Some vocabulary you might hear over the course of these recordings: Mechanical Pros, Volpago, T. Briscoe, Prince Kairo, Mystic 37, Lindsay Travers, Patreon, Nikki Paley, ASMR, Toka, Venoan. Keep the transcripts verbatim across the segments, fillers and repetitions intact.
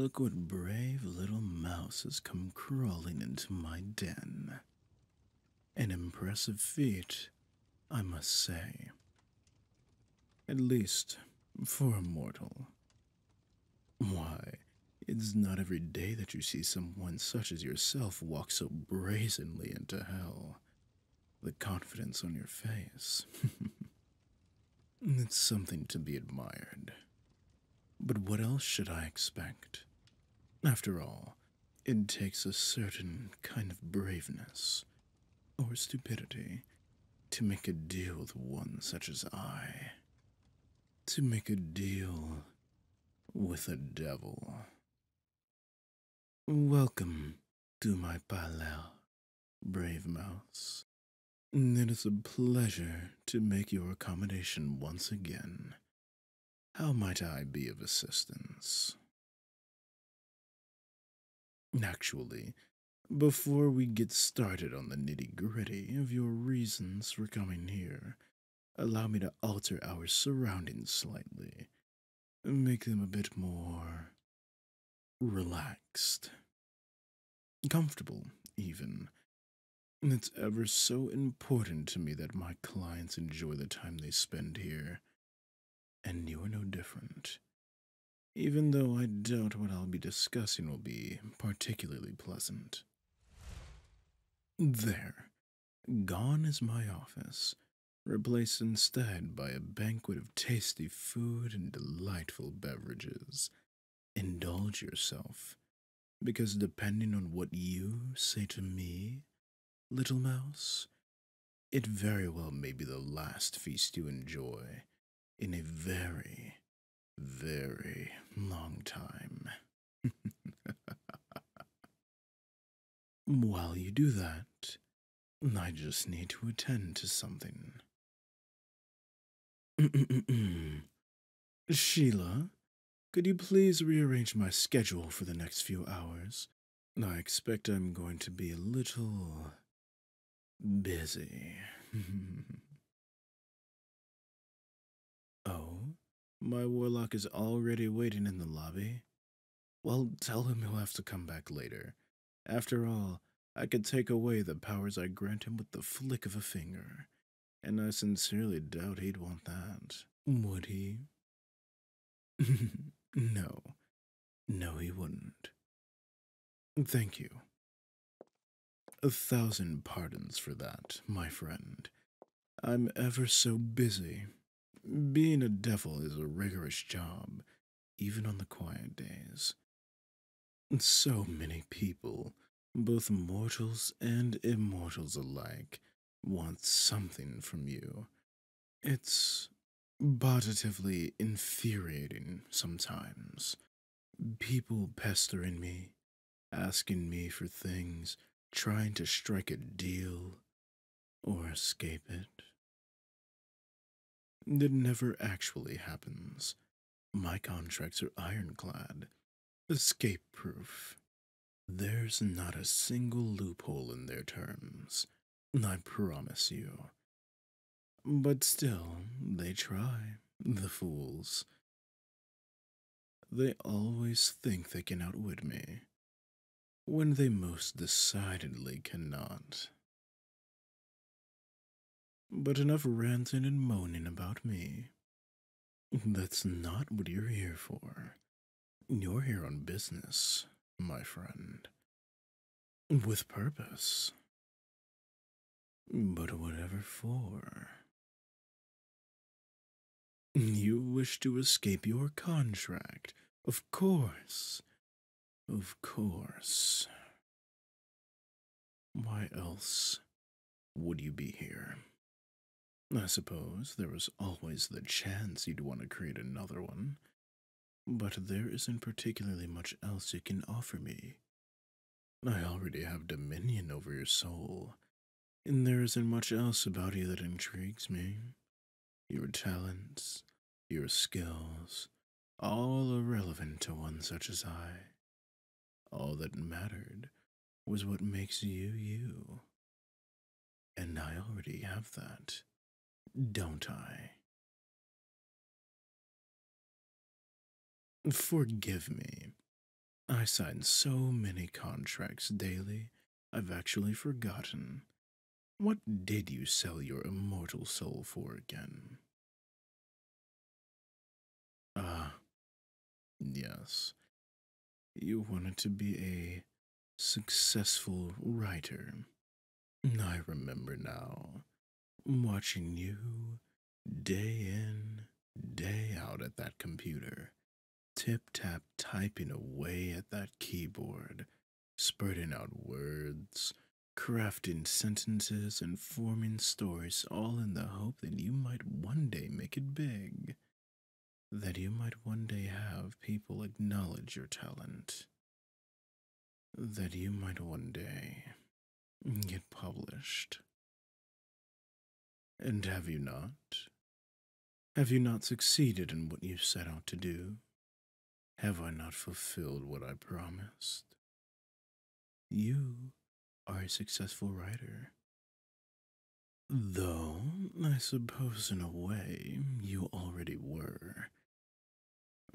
Look what brave little mouse has come crawling into my den. An impressive feat, I must say. At least for a mortal. Why, it's not every day that you see someone such as yourself walk so brazenly into hell. The confidence on your face. It's something to be admired. But what else should I expect? After all, it takes a certain kind of braveness, or stupidity, to make a deal with one such as I. To make a deal with a devil. Welcome to my parlor, brave mouse. It is a pleasure to make your accommodation once again. How might I be of assistance? Actually, before we get started on the nitty-gritty of your reasons for coming here, allow me to alter our surroundings slightly, make them a bit more relaxed, comfortable, even. It's ever so important to me that my clients enjoy the time they spend here, and you are no different, even though I doubt what I'll be discussing will be particularly pleasant. There, gone is my office, replaced instead by a banquet of tasty food and delightful beverages. Indulge yourself, because depending on what you say to me, little mouse, it very well may be the last feast you enjoy in a very, very long time. While you do that, I just need to attend to something. Sheila, could you please rearrange my schedule for the next few hours? I expect I'm going to be a little busy. Oh, my warlock is already waiting in the lobby. Well, tell him he'll have to come back later. After all, I could take away the powers I grant him with the flick of a finger, and I sincerely doubt he'd want that. Would he? No. No, he wouldn't. Thank you. A thousand pardons for that, my friend. I'm ever so busy. Being a devil is a rigorous job, even on the quiet days. So many people, both mortals and immortals alike, want something from you. It's positively infuriating sometimes. People pestering me, asking me for things, trying to strike a deal or escape it. It never actually happens. My contracts are ironclad, escape-proof. There's not a single loophole in their terms, I promise you. But still, they try, the fools. They always think they can outwit me, when they most decidedly cannot. But enough ranting and moaning about me. That's not what you're here for. You're here on business, my friend. With purpose. But whatever for. You wish to escape your contract, of course. Of course. Why else would you be here? I suppose there was always the chance you'd want to create another one, but there isn't particularly much else you can offer me. I already have dominion over your soul, and there isn't much else about you that intrigues me. Your talents, your skills, all irrelevant to one such as I. All that mattered was what makes you you. And I already have that, don't I? Forgive me I sign so many contracts daily, I've actually forgotten. What did you sell your immortal soul for again? Ah, yes. You wanted to be a successful writer. I remember now, watching you day in, day out at that computer, tip-tap typing away at that keyboard, spurting out words, crafting sentences, and forming stories, all in the hope that you might one day make it big, that you might one day have people acknowledge your talent, that you might one day get published. And have you not? Have you not succeeded in what you set out to do? Have I not fulfilled what I promised? You are a successful writer. Though, I suppose in a way, you already were.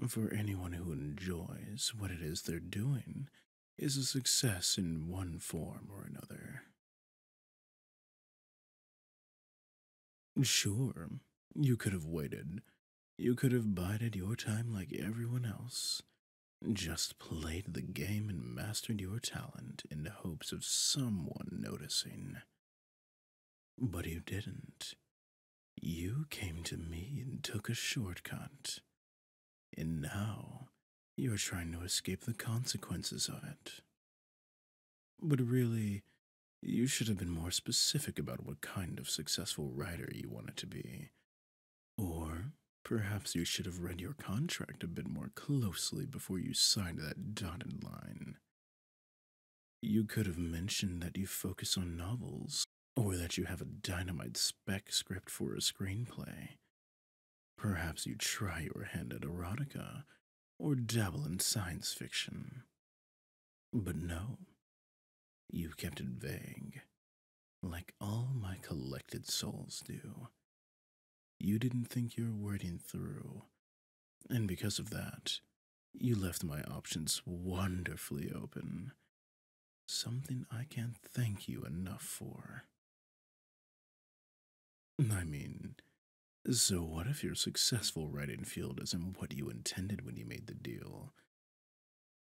For anyone who enjoys what it is they're doing is a success in one form or another. Sure, you could have waited. You could have bided your time like everyone else. Just played the game and mastered your talent in the hopes of someone noticing. But you didn't. You came to me and took a shortcut. And now, you're trying to escape the consequences of it. But really, you should have been more specific about what kind of successful writer you wanted to be. Or perhaps you should have read your contract a bit more closely before you signed that dotted line. You could have mentioned that you focus on novels, or that you have a dynamite spec script for a screenplay. Perhaps you try your hand at erotica, or dabble in science fiction. But no, you kept it vague, like all my collected souls do. You didn't think your wording through, and because of that, you left my options wonderfully open. Something I can't thank you enough for. I mean, so what if your successful writing field isn't what you intended when you made the deal?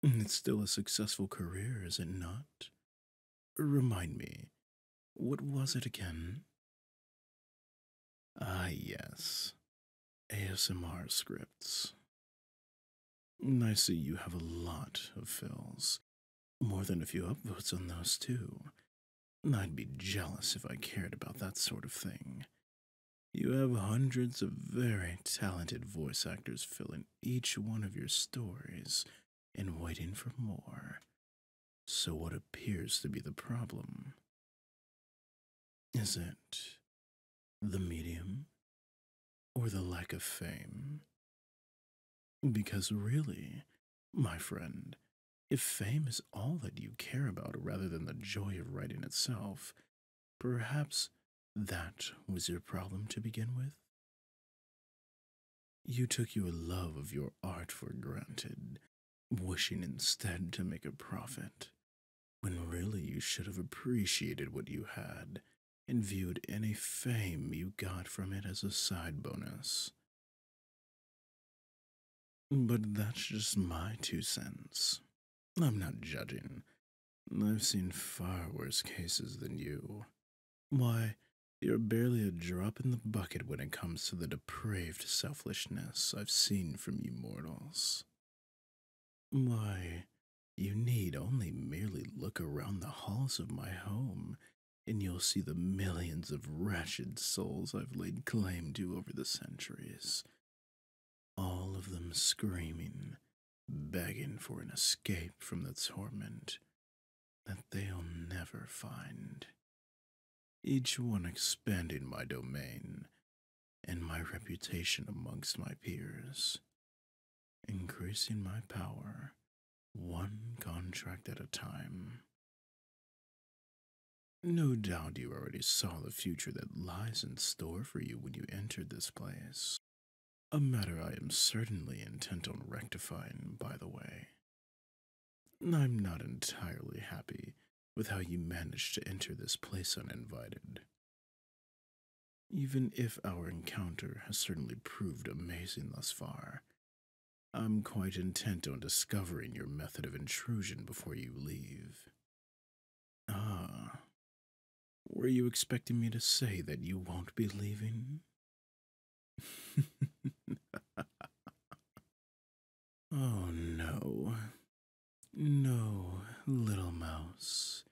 It's still a successful career, is it not? Remind me, what was it again? Ah, yes. A S M R scripts. I see you have a lot of fills. More than a few upvotes on those, too. I'd be jealous if I cared about that sort of thing. You have hundreds of very talented voice actors filling each one of your stories and waiting for more. So what appears to be the problem? Is it the medium, or the lack of fame? Because really, my friend, if fame is all that you care about rather than the joy of writing itself, perhaps that was your problem to begin with? You took your love of your art for granted, wishing instead to make a profit, when really you should have appreciated what you had and viewed any fame you got from it as a side bonus. But that's just my two cents. I'm not judging. I've seen far worse cases than you. Why, you're barely a drop in the bucket when it comes to the depraved selfishness I've seen from you mortals. Why, you need only merely look around the halls of my home, and you'll see the millions of wretched souls I've laid claim to over the centuries. All of them screaming, begging for an escape from the torment that they'll never find. Each one expanding my domain and my reputation amongst my peers, increasing my power one contract at a time. No doubt you already saw the future that lies in store for you when you entered this place. A matter I am certainly intent on rectifying, by the way. I'm not entirely happy with how you managed to enter this place uninvited. Even if our encounter has certainly proved amazing thus far, I'm quite intent on discovering your method of intrusion before you leave. Ah, were you expecting me to say that you won't be leaving? Oh, no. No, little mouse.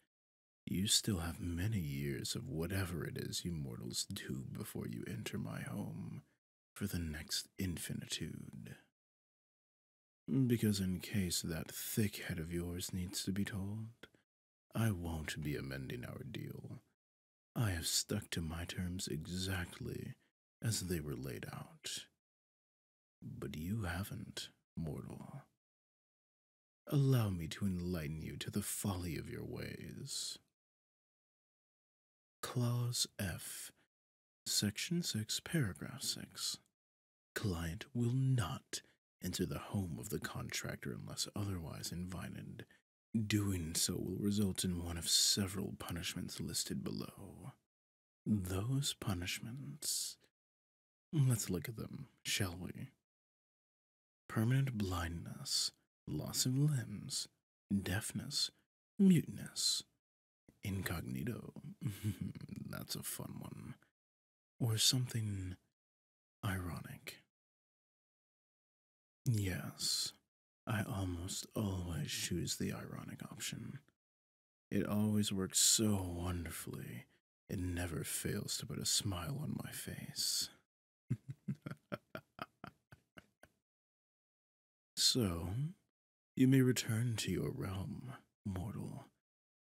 You still have many years of whatever it is you mortals do before you enter my home for the next infinitude. Because in case that thick head of yours needs to be told, I won't be amending our deal. I have stuck to my terms exactly as they were laid out. But you haven't, mortal. Allow me to enlighten you to the folly of your ways. Clause F, Section six, Paragraph six. Client will not enter the home of the contractor unless otherwise invited. Doing so will result in one of several punishments listed below. Those punishments... Let's look at them, shall we? Permanent blindness, loss of limbs, deafness, muteness, incognito, that's a fun one, or something ironic. Yes, I almost always choose the ironic option. It always works so wonderfully, it never fails to put a smile on my face. So, you may return to your realm, mortal.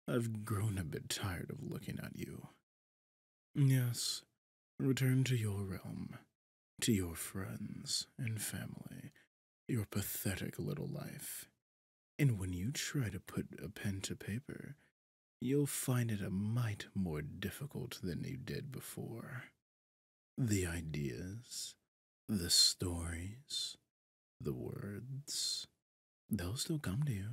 I've grown a bit tired of looking at you. Yes, return to your realm, to your friends and family, your pathetic little life. And when you try to put a pen to paper, you'll find it a mite more difficult than you did before. The ideas, the stories, the words, they'll still come to you,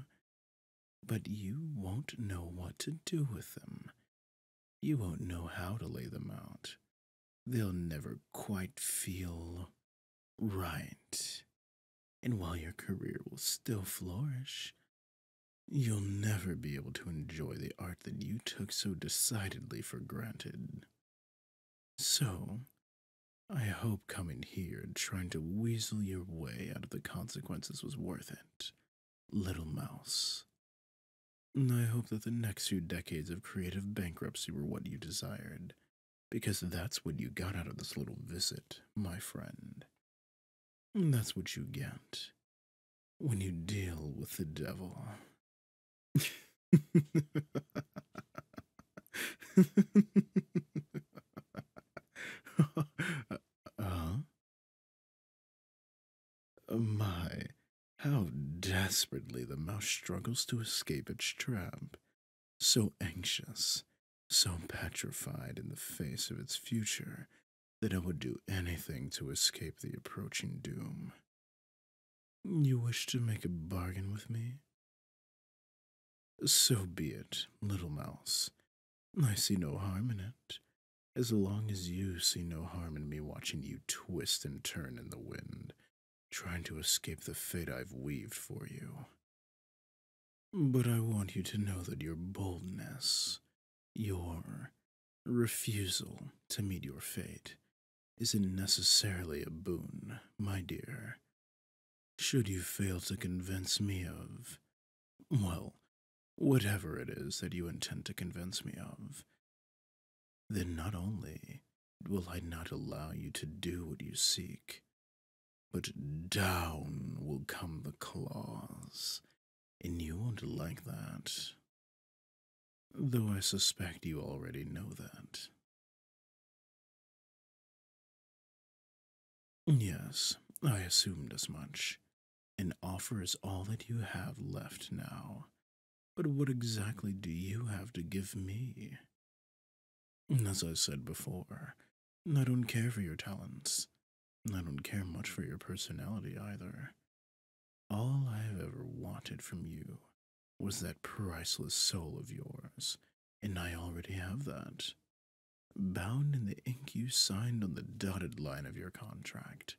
but you won't know what to do with them. You won't know how to lay them out. They'll never quite feel right. And while your career will still flourish, you'll never be able to enjoy the art that you took so decidedly for granted. So, I hope coming here and trying to weasel your way out of the consequences was worth it, little mouse. And I hope that the next few decades of creative bankruptcy were what you desired, because that's what you got out of this little visit, my friend. And that's what you get when you deal with the devil. Uh-huh. My, how desperately the mouse struggles to escape its trap, so anxious, so petrified in the face of its future that it would do anything to escape the approaching doom. You wish to make a bargain with me? So be it, little mouse. I see no harm in it. As long as you see no harm in me watching you twist and turn in the wind, trying to escape the fate I've weaved for you. But I want you to know that your boldness, your refusal to meet your fate, isn't necessarily a boon, my dear. Should you fail to convince me of, well, whatever it is that you intend to convince me of, then not only will I not allow you to do what you seek, but down will come the claws, and you won't like that. Though I suspect you already know that. Yes, I assumed as much. An offer is all that you have left now. But what exactly do you have to give me? As I said before, I don't care for your talents. I don't care much for your personality either. All I have ever wanted from you was that priceless soul of yours, and I already have that. Bound in the ink you signed on the dotted line of your contract.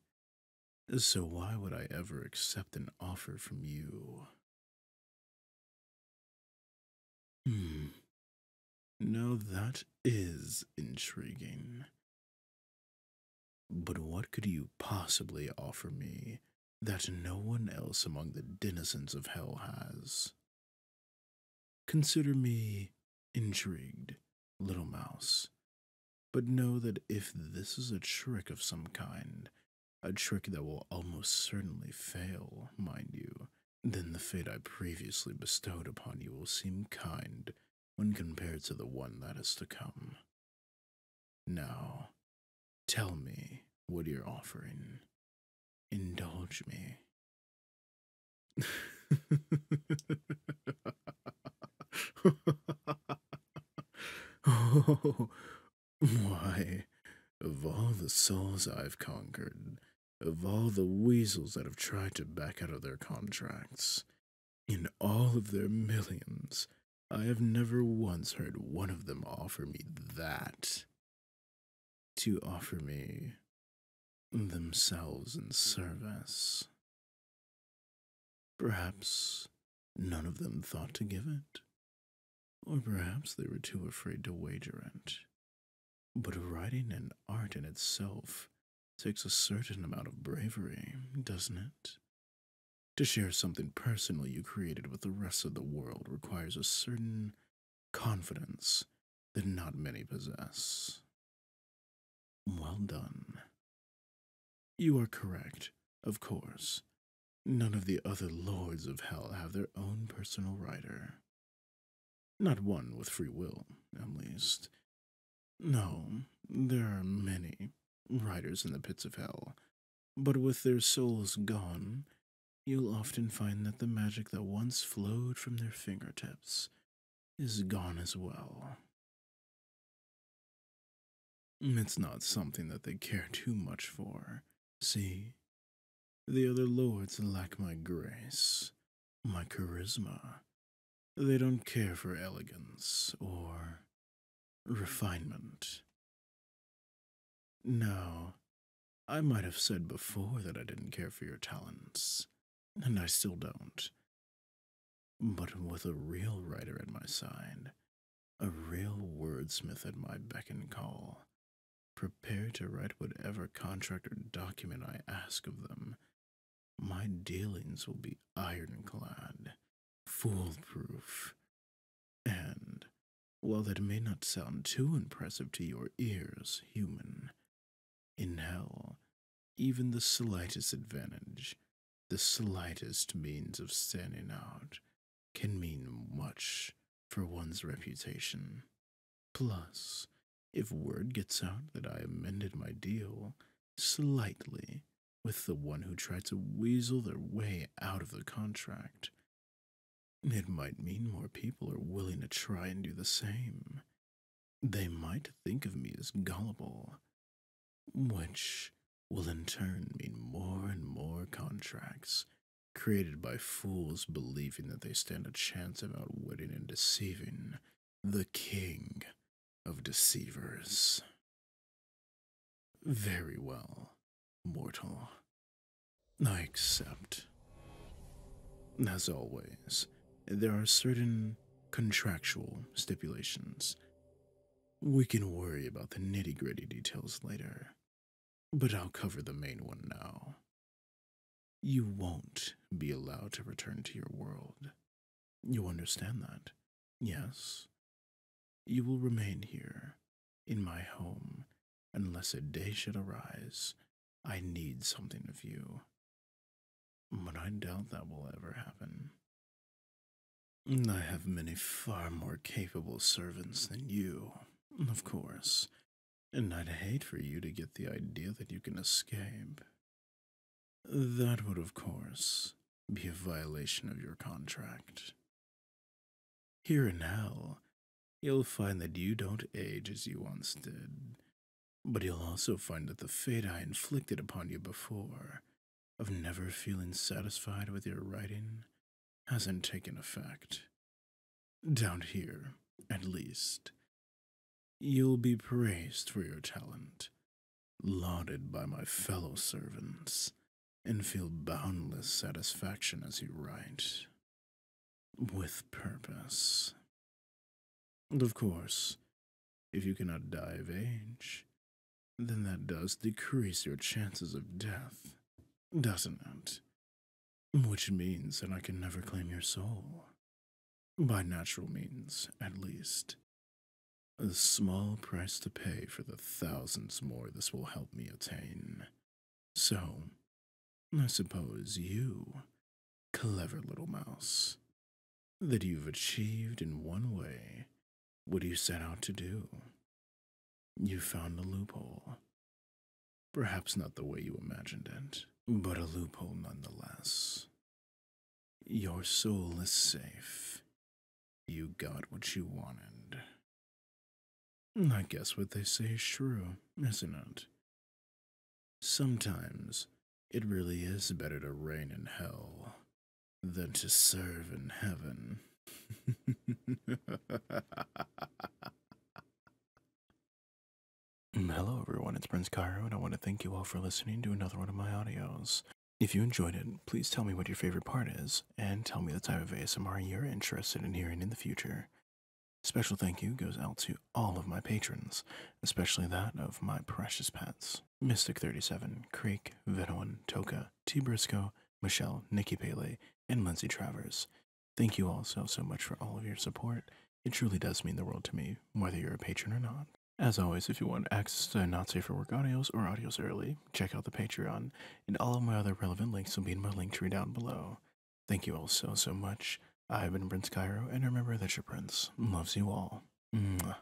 So why would I ever accept an offer from you? Hmm. Now that is intriguing. But what could you possibly offer me that no one else among the denizens of hell has? Consider me intrigued, little mouse. But know that if this is a trick of some kind, a trick that will almost certainly fail, mind you, then the fate I previously bestowed upon you will seem kind when compared to the one that is to come. Now, tell me what you're offering. Indulge me. Oh, why, of all the souls I've conquered, of all the weasels that have tried to back out of their contracts, in all of their millions, I have never once heard one of them offer me that. To offer me themselves in service. Perhaps none of them thought to give it, or perhaps they were too afraid to wager it. But writing an art in itself takes a certain amount of bravery, doesn't it? To share something personal you created with the rest of the world requires a certain confidence that not many possess. Well done. You are correct, of course. None of the other lords of hell have their own personal writer. Not one with free will, at least. No, there are many writers in the pits of hell, but with their souls gone, you'll often find that the magic that once flowed from their fingertips is gone as well. It's not something that they care too much for, see? The other lords lack my grace, my charisma. They don't care for elegance or refinement. Now, I might have said before that I didn't care for your talents, and I still don't. But with a real writer at my side, a real wordsmith at my beck and call, prepared to write whatever contract or document I ask of them, my dealings will be ironclad, foolproof, and while that may not sound too impressive to your ears, human, in hell, even the slightest advantage, the slightest means of standing out, can mean much for one's reputation. Plus, if word gets out that I amended my deal slightly with the one who tried to weasel their way out of the contract, it might mean more people are willing to try and do the same. They might think of me as gullible, which will in turn mean more and more contracts created by fools believing that they stand a chance of outwitting and deceiving the king of deceivers. Very well, mortal. I accept. As always, there are certain contractual stipulations. We can worry about the nitty-gritty details later, but I'll cover the main one now. You won't be allowed to return to your world. You understand that, yes? You will remain here, in my home, unless a day should arise. I need something of you. But I doubt that will ever happen. I have many far more capable servants than you, of course, and I'd hate for you to get the idea that you can escape. That would, of course, be a violation of your contract. Here in hell, you'll find that you don't age as you once did, but you'll also find that the fate I inflicted upon you before, of never feeling satisfied with your writing, hasn't taken effect. Down here, at least. You'll be praised for your talent, lauded by my fellow servants, and feel boundless satisfaction as you write. With purpose. And of course, if you cannot die of age, then that does decrease your chances of death, doesn't it? Which means that I can never claim your soul. By natural means, at least. A small price to pay for the thousands more this will help me attain. So, I suppose you, clever little mouse, that you've achieved in one way what you set out to do. You found a loophole. Perhaps not the way you imagined it, but a loophole nonetheless. Your soul is safe. You got what you wanted. I guess what they say is true, isn't it? Sometimes it really is better to reign in hell than to serve in heaven. Hello everyone, it's Prince Kairo, and I want to thank you all for listening to another one of my audios. If you enjoyed it, please tell me what your favorite part is, and tell me the type of A S M R you're interested in hearing in the future. Special thank you goes out to all of my patrons, especially that of my precious pets. Mystic thirty-seven, Creek, Venoan, Toka, T. Briscoe, Michelle, Nikki Paley, and Lindsay Travers. Thank you all so, so much for all of your support. It truly does mean the world to me, whether you're a patron or not. As always, if you want access to Not Safe for Work audios or audios early, check out the Patreon, and all of my other relevant links will be in my link tree down below. Thank you all so, so much. I've been Prince Kairo, and remember that your prince loves you all. Mwah.